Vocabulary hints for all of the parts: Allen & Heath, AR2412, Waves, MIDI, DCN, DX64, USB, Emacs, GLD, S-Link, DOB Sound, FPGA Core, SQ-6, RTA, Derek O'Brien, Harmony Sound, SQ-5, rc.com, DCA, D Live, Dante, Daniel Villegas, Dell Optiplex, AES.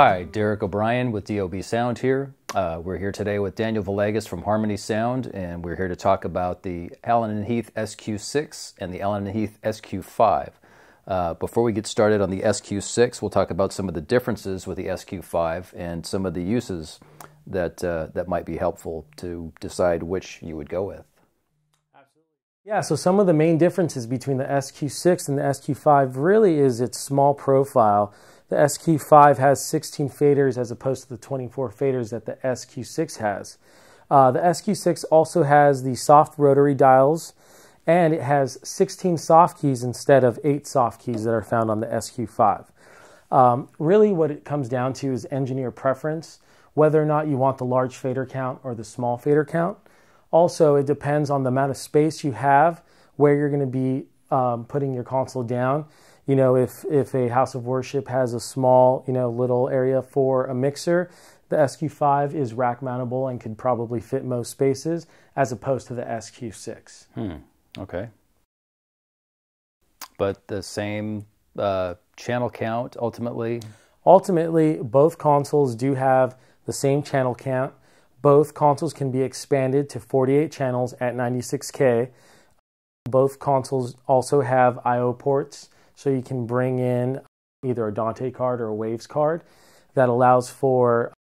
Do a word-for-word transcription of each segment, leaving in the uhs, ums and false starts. Hi, Derek O'Brien with D O B Sound here. Uh, we're here today with Daniel Villegas from Harmony Sound, and we're here to talk about the Allen and Heath S Q six and the Allen and Heath S Q five. Uh, before we get started on the S Q six, we'll talk about some of the differences with the S Q five and some of the uses that, uh, that might be helpful to decide which you would go with. Yeah, so some of the main differences between the S Q six and the S Q five really is its small profile. The S Q five has sixteen faders as opposed to the twenty-four faders that the S Q six has. Uh, the S Q six also has the soft rotary dials, and it has sixteen soft keys instead of eight soft keys that are found on the S Q five. Um, really what it comes down to is engineer preference, whether or not you want the large fader count or the small fader count. Also, it depends on the amount of space you have, where you're going to be um, putting your console down. You know, if, if a house of worship has a small, you know, little area for a mixer, the S Q five is rack mountable and could probably fit most spaces, as opposed to the S Q six. Hmm. Okay. But the same uh, channel count, ultimately? Ultimately, both consoles do have the same channel count. Both consoles can be expanded to forty-eight channels at ninety-six K. Both consoles also have I O ports, so you can bring in either a Dante card or a Waves card that allows for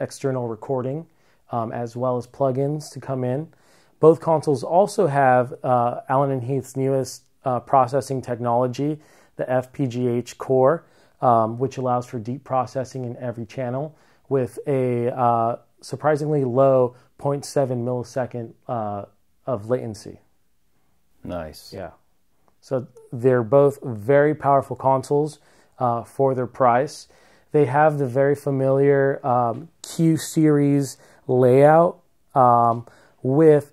external recording, um, as well as plugins to come in. Both consoles also have uh, Allen and Heath's newest uh, processing technology, the F P G A Core, um, which allows for deep processing in every channel with a uh, surprisingly low zero point seven millisecond uh, of latency. Nice. Yeah. So they're both very powerful consoles uh, for their price. They have the very familiar um, Q series layout um, with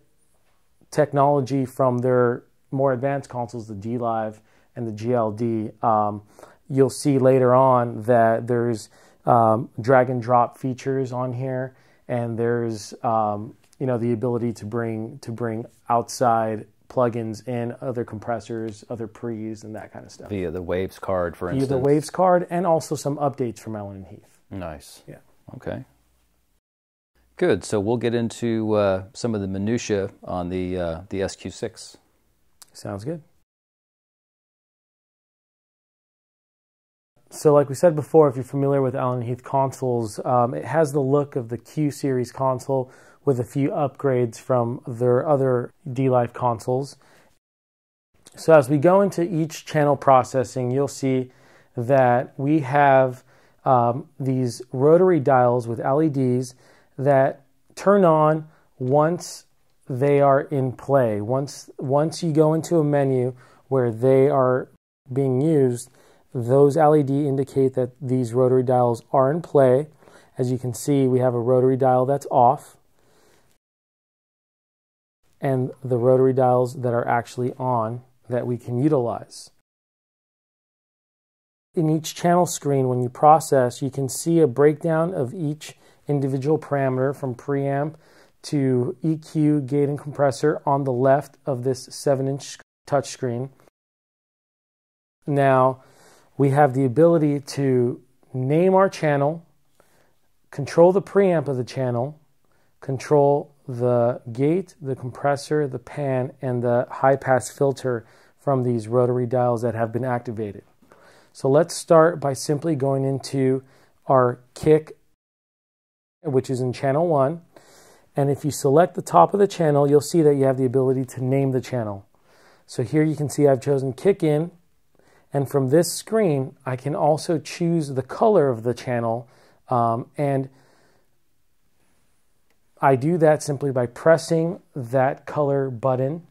technology from their more advanced consoles, the D Live and the G L D. Um, you'll see later on that there's um, drag and drop features on here. And there's, um, you know, the ability to bring to bring outside plugins in, other compressors, other pre's, and that kind of stuff. Via the Waves card, for instance. Via the Waves card, and also some updates from Allen and Heath. Nice. Yeah. Okay. Good. So we'll get into uh, some of the minutia on the uh, the S Q six. Sounds good. So like we said before, if you're familiar with Allen and Heath consoles, um, it has the look of the Q series console with a few upgrades from their other D Live consoles. So as we go into each channel processing, you'll see that we have um, these rotary dials with L E Ds that turn on once they are in play. Once, once you go into a menu where they are being used, those L E Ds indicate that these rotary dials are in play. As you can see, we have a rotary dial that's off and the rotary dials that are actually on that we can utilize. In each channel screen, when you process, you can see a breakdown of each individual parameter from preamp to E Q, gate, and compressor on the left of this seven inch touchscreen. Now, we have the ability to name our channel, control the preamp of the channel, control the gate, the compressor, the pan, and the high-pass filter from these rotary dials that have been activated. So let's start by simply going into our kick, which is in channel one. And if you select the top of the channel, you'll see that you have the ability to name the channel. So here you can see I've chosen kick in. And from this screen, I can also choose the color of the channel. Um, and I do that simply by pressing that color button.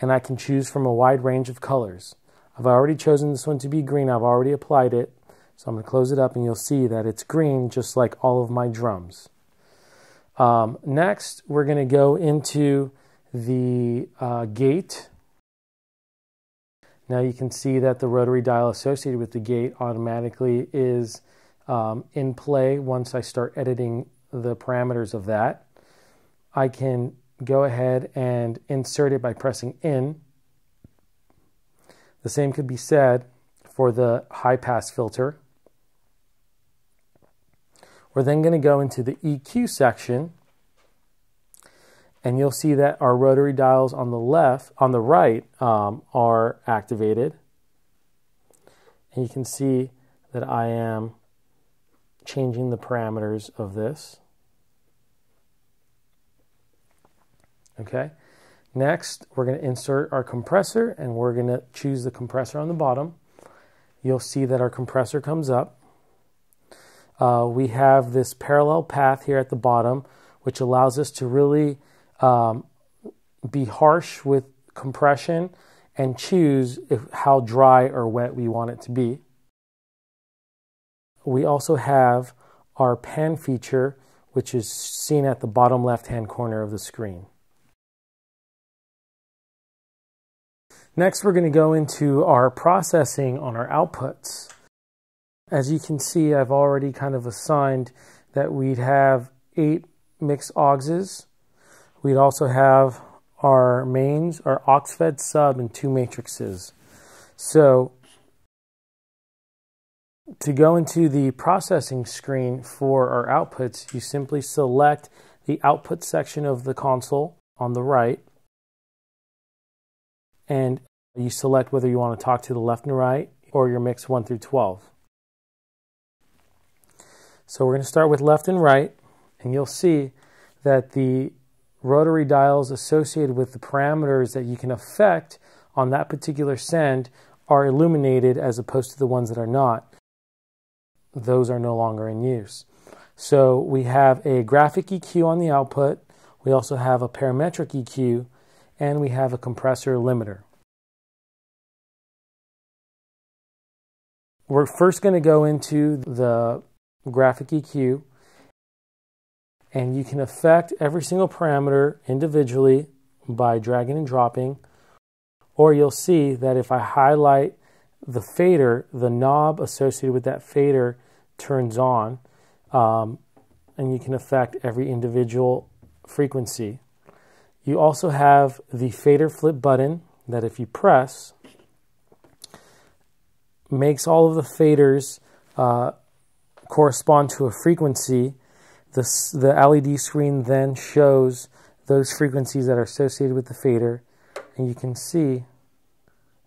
And I can choose from a wide range of colors. I've already chosen this one to be green. I've already applied it. So I'm going to close it up and you'll see that it's green, just like all of my drums. Um, next, we're going to go into the uh, gate. Now you can see that the rotary dial associated with the gate automatically is um, in play once I start editing the parameters of that. I can go ahead and insert it by pressing in. The same could be said for the high pass filter. We're then going to go into the E Q section, and you'll see that our rotary dials on the left, on the right, um, are activated. And you can see that I am changing the parameters of this. Okay. Next, we're going to insert our compressor, and we're going to choose the compressor on the bottom. You'll see that our compressor comes up. Uh, we have this parallel path here at the bottom, which allows us to really um, be harsh with compression and choose if, how dry or wet we want it to be. We also have our pan feature, which is seen at the bottom left-hand corner of the screen. Next, we're going to go into our processing on our outputs. As you can see, I've already kind of assigned that we'd have eight mix auxes. We'd also have our mains, our aux-fed sub, and two matrices. So to go into the processing screen for our outputs, you simply select the output section of the console on the right, and you select whether you want to talk to the left and right or your mix one through twelve. So we're going to start with left and right, and you'll see that the rotary dials associated with the parameters that you can affect on that particular send are illuminated as opposed to the ones that are not. Those are no longer in use. So we have a graphic E Q on the output, we also have a parametric E Q, and we have a compressor limiter. We're first going to go into the graphic E Q, and you can affect every single parameter individually by dragging and dropping, or you'll see that if I highlight the fader, the knob associated with that fader turns on, um, and you can affect every individual frequency. You also have the fader flip button that if you press, makes all of the faders uh, correspond to a frequency. The, the L E D screen then shows those frequencies that are associated with the fader, and you can see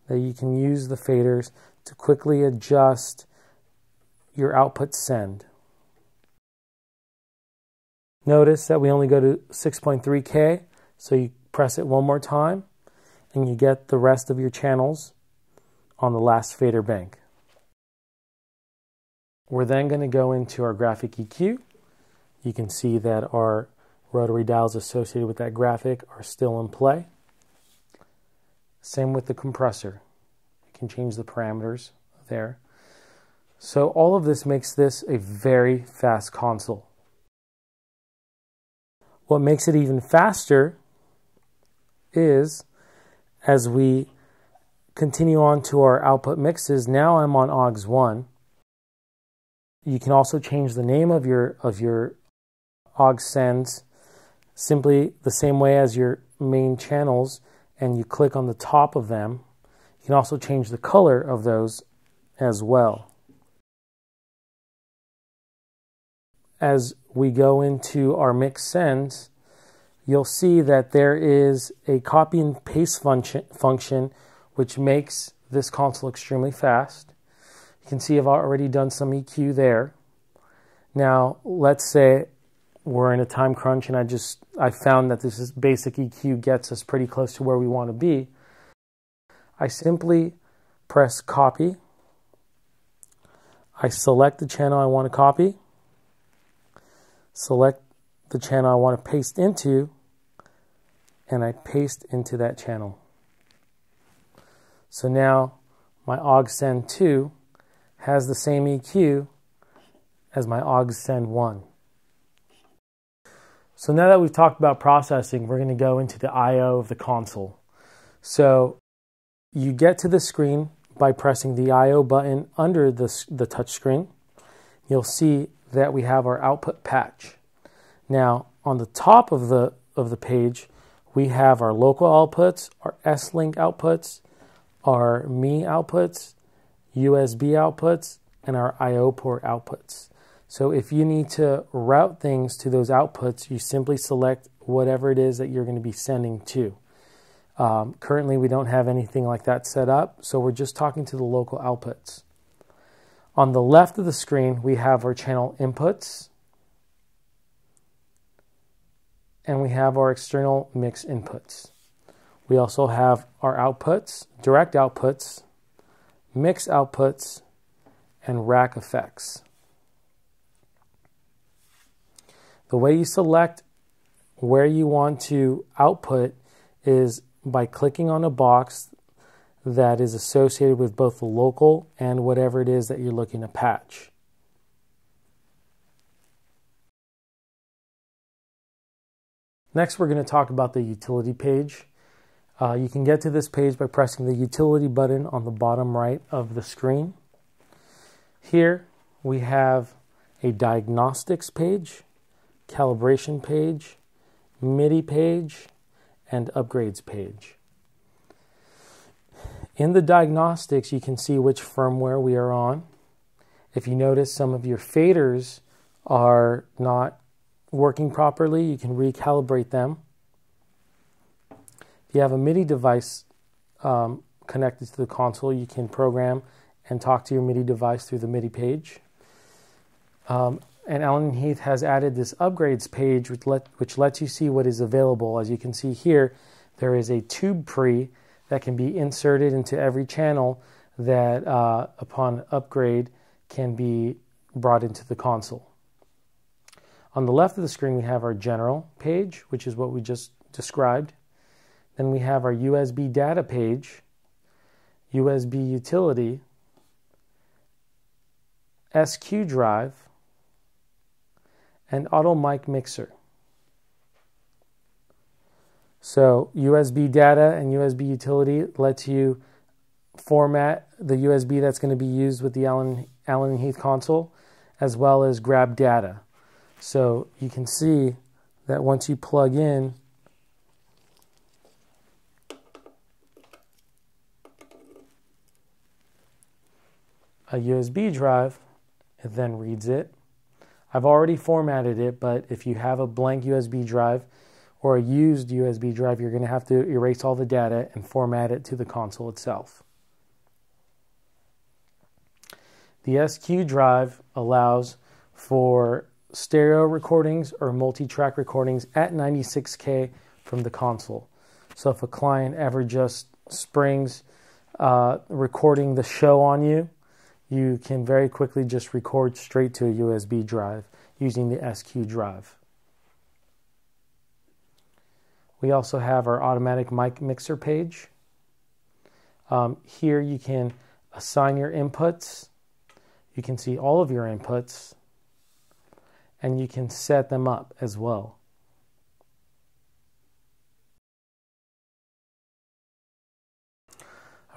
that you can use the faders to quickly adjust your output send. Notice that we only go to six point three K, so you press it one more time and you get the rest of your channels on the last fader bank. We're then going to go into our graphic E Q. You can see that our rotary dials associated with that graphic are still in play. Same with the compressor. You can change the parameters there. So all of this makes this a very fast console. What makes it even faster is as we continue on to our output mixes, now I'm on aux one. You can also change the name of your, of your aux sends simply the same way as your main channels, and you click on the top of them. You can also change the color of those as well. As we go into our mix sends, you'll see that there is a copy and paste function, function which makes this console extremely fast. You can see I've already done some E Q there. Now, let's say we're in a time crunch and I just I found that this is basic E Q gets us pretty close to where we want to be. I simply press copy. I select the channel I want to copy. Select the channel I want to paste into, and I paste into that channel. So now my aux send two has the same E Q as my aux send one. So now that we've talked about processing, we're going to go into the I O of the console. So you get to the screen by pressing the I O button under the, the touch screen. You'll see that we have our output patch. Now, on the top of the, of the page, we have our local outputs, our S-Link outputs, our M I D I outputs, U S B outputs, and our I O port outputs. So if you need to route things to those outputs, you simply select whatever it is that you're going to be sending to. Um, currently, we don't have anything like that set up, so we're just talking to the local outputs. On the left of the screen, we have our channel inputs, and we have our external mix inputs. We also have our outputs, direct outputs, mix outputs, and rack effects. The way you select where you want to output is by clicking on a box that is associated with both the local and whatever it is that you're looking to patch. Next, we're going to talk about the utility page. Uh, you can get to this page by pressing the utility button on the bottom right of the screen. Here we have a diagnostics page, calibration page, MIDI page, and upgrades page. In the diagnostics, you can see which firmware we are on. If you notice some of your faders are not working properly, you can recalibrate them. If you have a MIDI device um, connected to the console, you can program and talk to your MIDI device through the MIDI page. Um, and Allen and Heath has added this upgrades page, which, let, which lets you see what is available. As you can see here, there is a tube pre that can be inserted into every channel that, uh, upon upgrade, can be brought into the console. On the left of the screen, we have our general page, which is what we just described. Then we have our U S B data page, U S B utility, S Q drive, and auto mic mixer. So U S B data and U S B utility lets you format the U S B that's going to be used with the Allen, Allen and Heath console, as well as grab data. So you can see that once you plug in, a U S B drive, it then reads it. I've already formatted it, but if you have a blank U S B drive or a used U S B drive, you're going to have to erase all the data and format it to the console itself. The S Q drive allows for stereo recordings or multi-track recordings at ninety-six K from the console. So if a client ever just springs uh, recording the show on you, you can very quickly just record straight to a U S B drive using the S Q drive. We also have our automatic mic mixer page. Um, here you can assign your inputs. You can see all of your inputs, and you can set them up as well.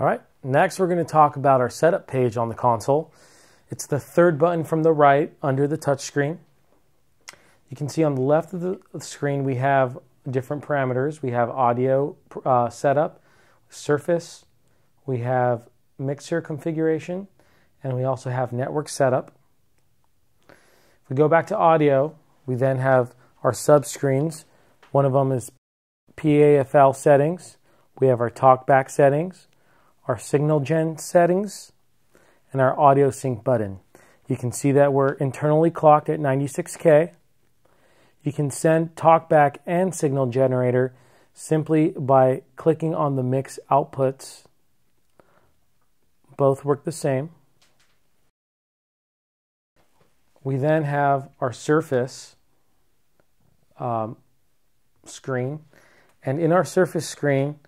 All right, next we're going to talk about our setup page on the console. It's the third button from the right under the touchscreen. You can see on the left of the screen we have different parameters. We have audio uh, setup, surface, we have mixer configuration, and we also have network setup. If we go back to audio, we then have our subscreens. One of them is P A F L settings. We have our talkback settings, our signal gen settings, and our audio sync button. You can see that we're internally clocked at ninety-six K. You can send talkback and signal generator simply by clicking on the mix outputs. Both work the same. We then have our surface um, screen, and in our surface screen,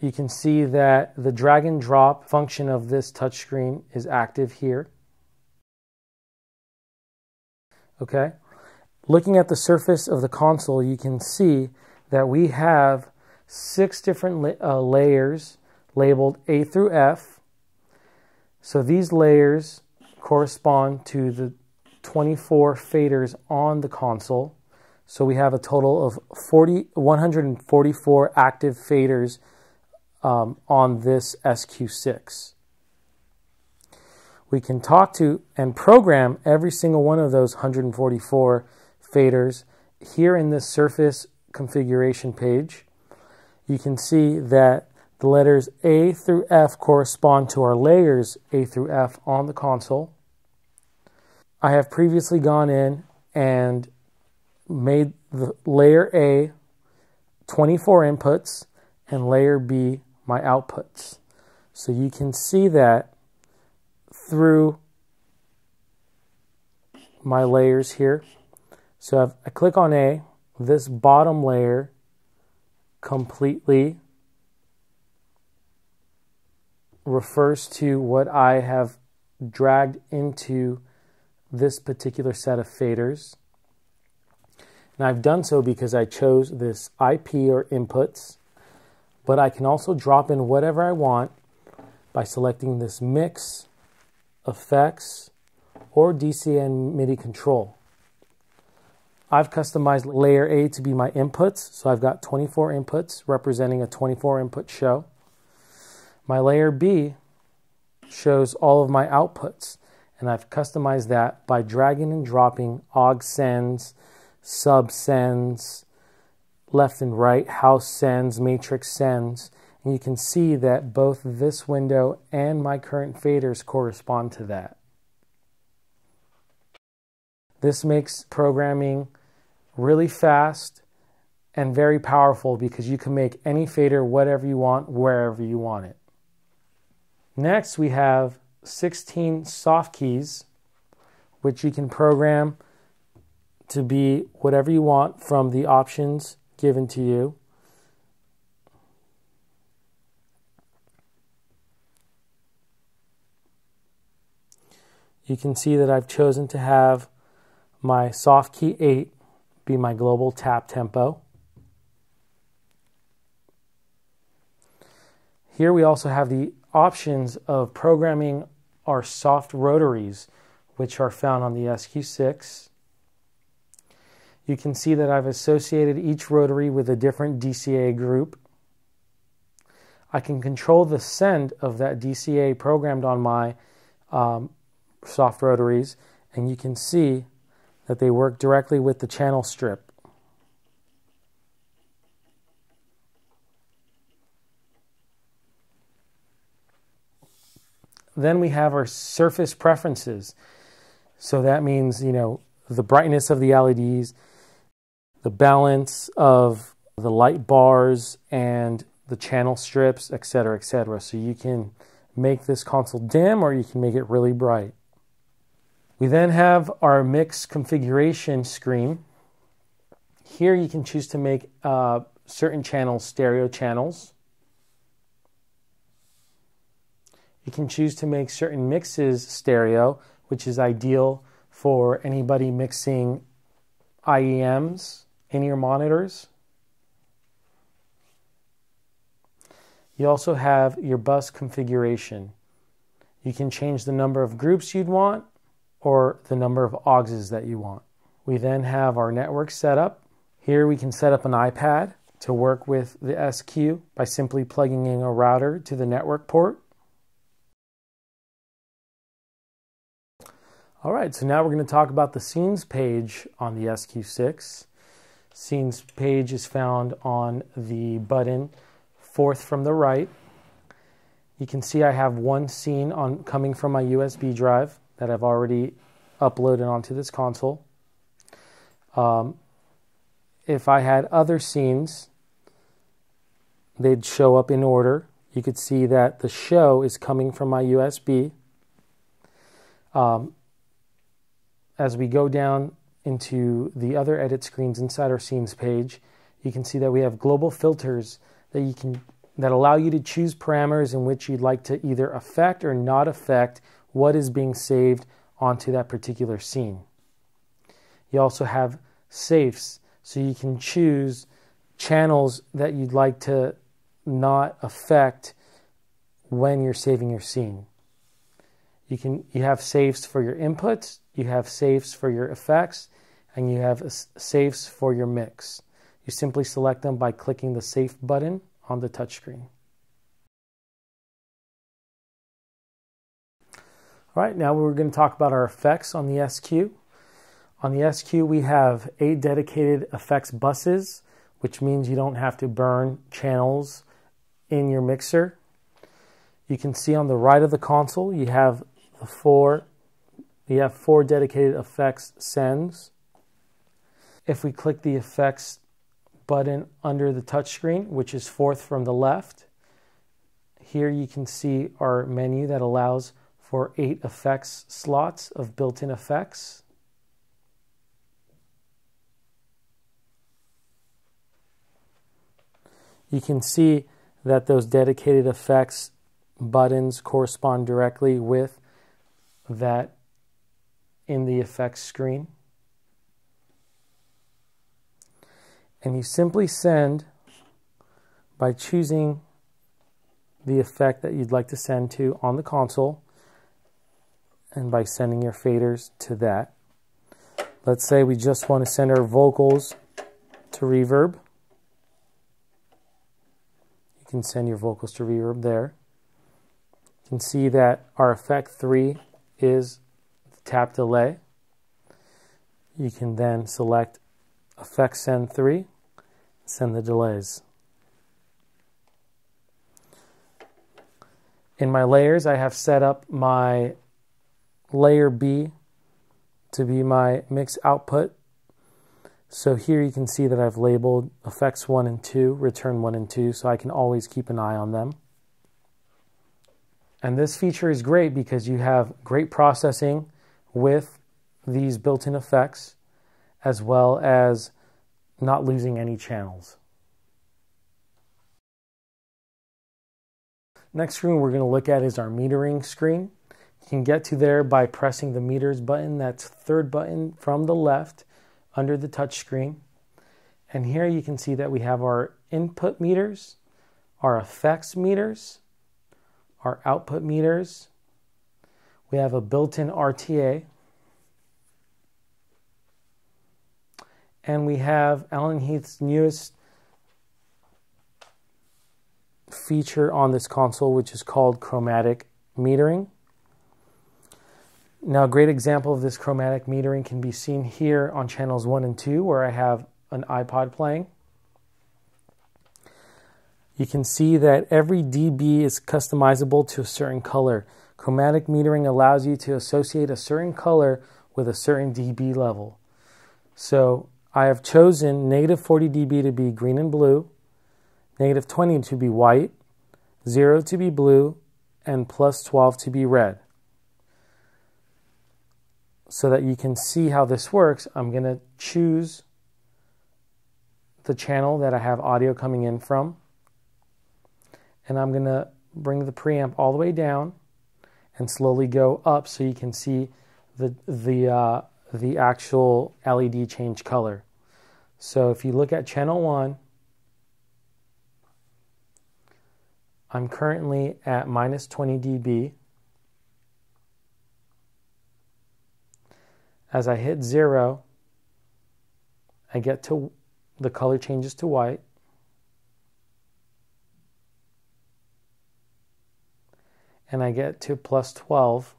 you can see that the drag and drop function of this touchscreen is active here. Okay. Looking at the surface of the console, you can see that we have six different la uh, layers labeled A through F. So these layers correspond to the twenty-four faders on the console. So we have a total of forty, one hundred forty-four active faders Um, on this S Q six. we can talk to and program every single one of those one hundred forty-four faders here in this surface configuration page. You can see that the letters A through F correspond to our layers A through F on the console. I have previously gone in and made the layer A twenty-four inputs and layer B my outputs. So you can see that through my layers here. So if I click on A, this bottom layer completely refers to what I have dragged into this particular set of faders. And I've done so because I chose this I P or inputs, but I can also drop in whatever I want by selecting this mix, effects, or D C N MIDI control. I've customized layer A to be my inputs, so I've got twenty-four inputs representing a twenty-four input show. My layer B shows all of my outputs, and I've customized that by dragging and dropping aug sends, sub sends, left and right, house sends, matrix sends, and you can see that both this window and my current faders correspond to that. This makes programming really fast and very powerful because you can make any fader whatever you want, wherever you want it. Next, we have sixteen soft keys, which you can program to be whatever you want from the options given to you. You can see that I've chosen to have my soft key eight be my global tap tempo. Here we also have the options of programming our soft rotaries, which are found on the S Q six. You can see that I've associated each rotary with a different D C A group. I can control the send of that D C A programmed on my um, soft rotaries, and you can see that they work directly with the channel strip. Then we have our surface preferences. So that means, you know, the brightness of the L E Ds, the balance of the light bars and the channel strips, et cetera, et cetera. So you can make this console dim or you can make it really bright. We then have our mix configuration screen. Here you can choose to make uh, certain channels stereo channels. You can choose to make certain mixes stereo, which is ideal for anybody mixing I E Ms, in-ear monitors. You also have your bus configuration. You can change the number of groups you'd want, or the number of auxes that you want. We then have our network setup. Here we can set up an iPad to work with the S Q by simply plugging in a router to the network port. All right, so now we're going to talk about the scenes page on the S Q six. Scenes page is found on the button fourth from the right. You can see I have one scene on coming from my U S B drive that I've already uploaded onto this console. Um, if I had other scenes, they'd show up in order. You could see that the show is coming from my U S B. Um, as we go down into the other edit screens inside our scenes page, you can see that we have global filters that you can that allow you to choose parameters in which you'd like to either affect or not affect what is being saved onto that particular scene. You also have safes, so you can choose channels that you'd like to not affect when you're saving your scene. You can you have safes for your inputs, you have safes for your effects, and you have safes for your mix. You simply select them by clicking the safe button on the touchscreen. All right, now we're going to talk about our effects on the S Q. On the S Q, we have eight dedicated effects buses, which means you don't have to burn channels in your mixer. You can see on the right of the console, you have the four, you have four dedicated effects sends. If we click the effects button under the touchscreen, which is fourth from the left, here you can see our menu that allows for eight effects slots of built-in effects. You can see that those dedicated effects buttons correspond directly with that in the effects screen. And you simply send by choosing the effect that you'd like to send to on the console and by sending your faders to that. Let's say we just want to send our vocals to reverb. You can send your vocals to reverb there. You can see that our effect three is the tap delay. You can then select effect send three, send the delays. In my layers, I have set up my layer B to be my mix output. So here you can see that I've labeled effects one and two, return one and two, so I can always keep an eye on them. And this feature is great because you have great processing with these built-in effects, as well as not losing any channels. Next screen we're going to look at is our metering screen. You can get to there by pressing the meters button, that's third button from the left under the touch screen. And here you can see that we have our input meters, our effects meters, our output meters. We have a built-in R T A. And we have Allen and Heath's newest feature on this console, which is called chromatic metering. Now, a great example of this chromatic metering can be seen here on channels one and two, where I have an iPod playing. You can see that every dB is customizable to a certain color. Chromatic metering allows you to associate a certain color with a certain dB level. So I have chosen negative forty dB to be green and blue, negative twenty to be white, zero to be blue, and plus twelve to be red. So that you can see how this works, I'm going to choose the channel that I have audio coming in from, and I'm going to bring the preamp all the way down and slowly go up so you can see the, the, uh, the actual L E D change color. So if you look at channel one, I'm currently at minus twenty dB. As I hit zero, I get to the color changes to white. And I get to plus twelve.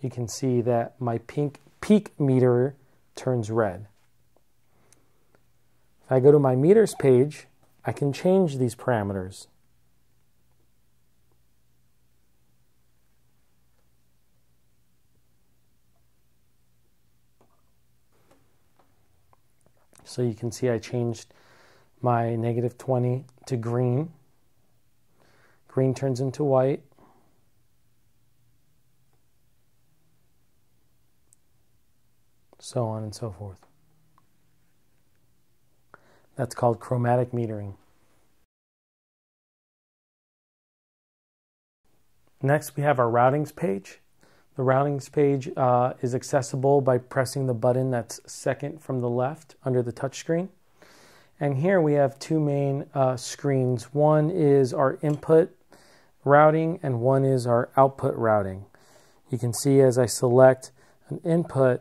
You can see that my pink peak meter turns red. If I go to my meters page, I can change these parameters. So you can see I changed my negative twenty to green. Green turns into white. So on and so forth. That's called chromatic metering. Next, we have our routings page. The routings page uh, is accessible by pressing the button that's second from the left under the touch screen. And here we have two main uh, screens. One is our input routing and one is our output routing. You can see as I select an input,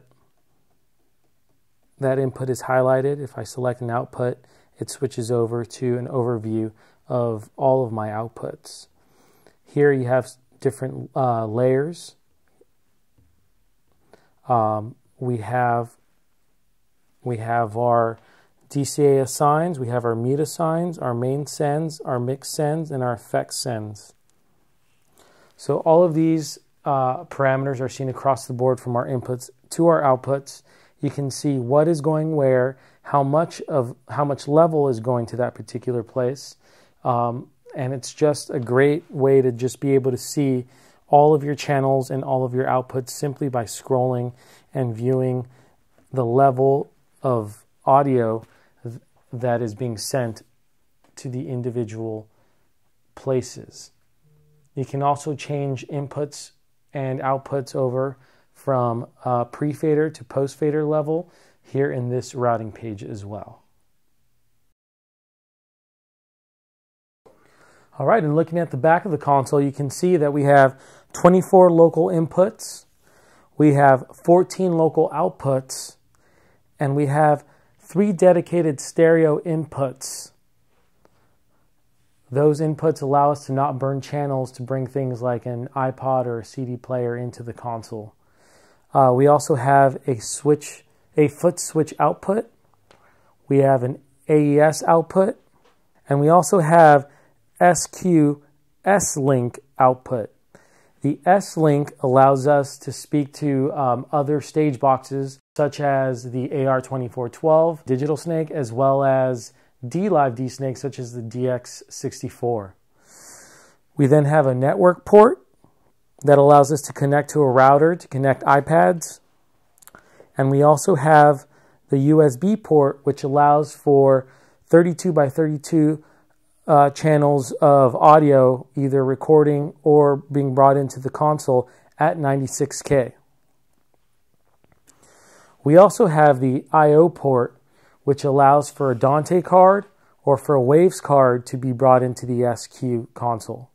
that input is highlighted. If I select an output, it switches over to an overview of all of my outputs. Here you have different uh, layers Um, we have we have our D C A assigns, we have our mute assigns, our main sends, our mix sends, and our effect sends. So all of these uh, parameters are seen across the board from our inputs to our outputs. You can see what is going where, how much of how much level is going to that particular place, um, and it's just a great way to just be able to see all of your channels and all of your outputs simply by scrolling and viewing the level of audio that is being sent to the individual places. You can also change inputs and outputs over from uh, pre-fader to post-fader level here in this routing page as well. All right, and looking at the back of the console, you can see that we have twenty-four local inputs, we have fourteen local outputs, and we have three dedicated stereo inputs. Those inputs allow us to not burn channels to bring things like an iPod or a C D player into the console. Uh, we also have a switch, a foot switch output. We have an A E S output, and we also have S Q S link output. The S link allows us to speak to um, other stage boxes, such as the A R twenty-four twelve digital snake, as well as D Live D Snake, such as the D X sixty-four. We then have a network port that allows us to connect to a router to connect iPads. And we also have the U S B port, which allows for thirty-two by thirty-two Uh, channels of audio either recording or being brought into the console at ninety-six K. We also have the I O port, which allows for a Dante card or for a Waves card to be brought into the S Q console.